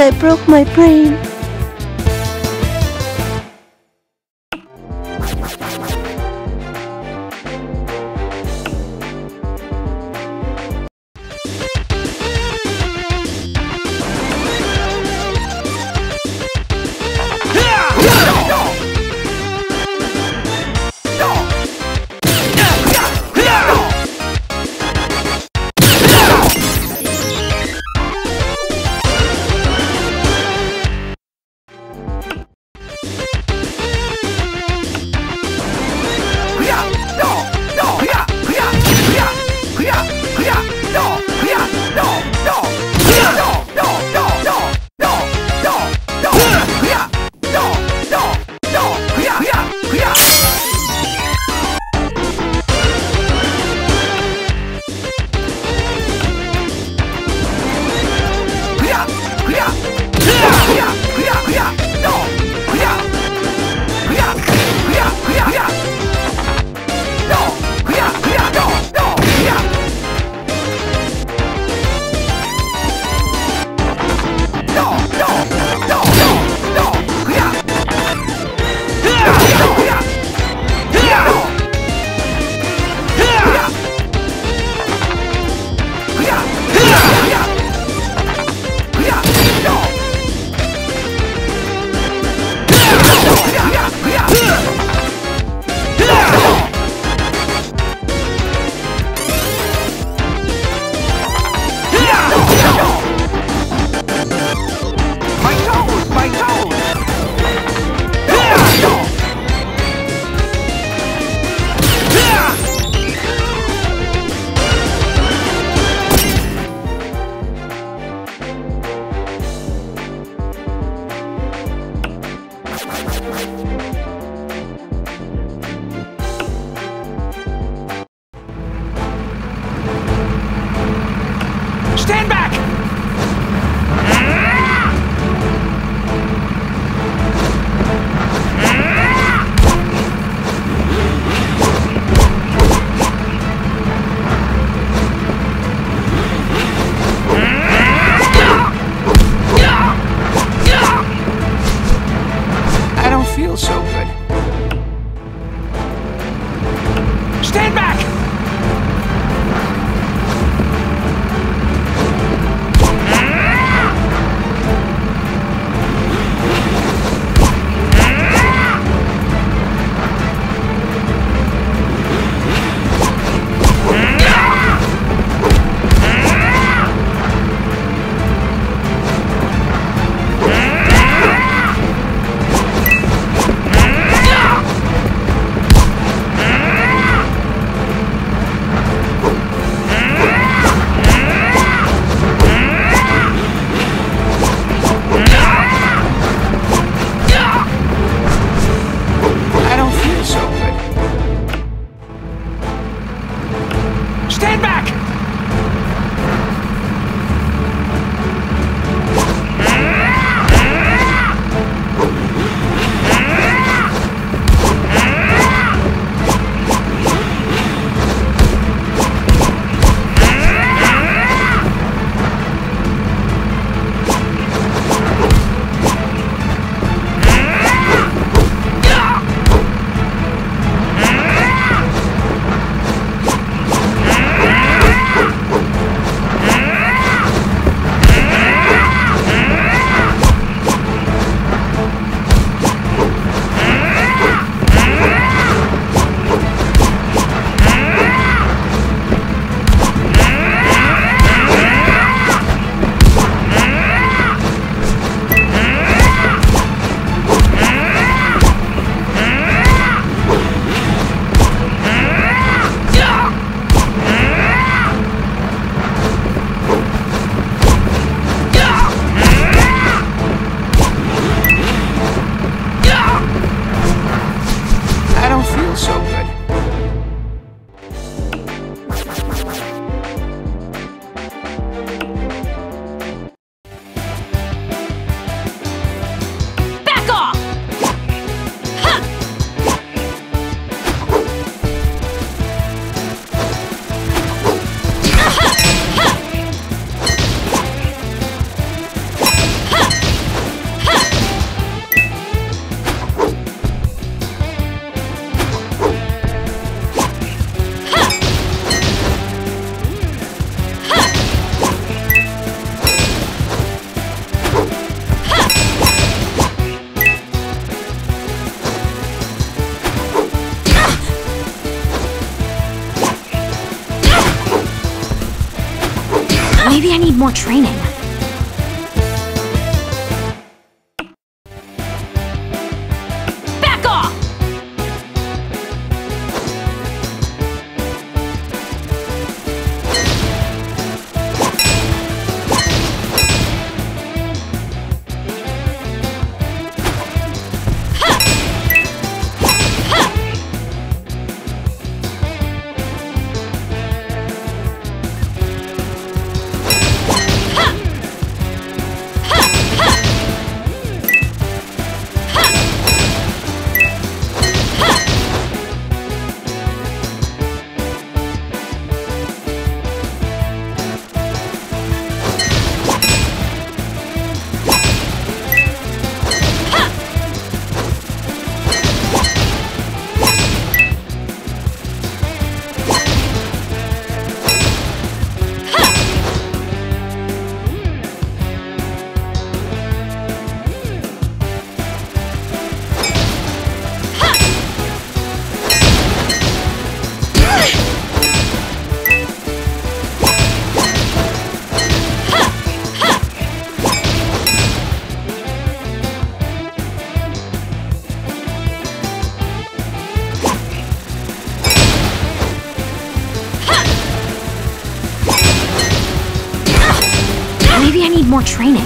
I broke my brain. Stand back! Maybe I need more training. Back off! Maybe I need more training.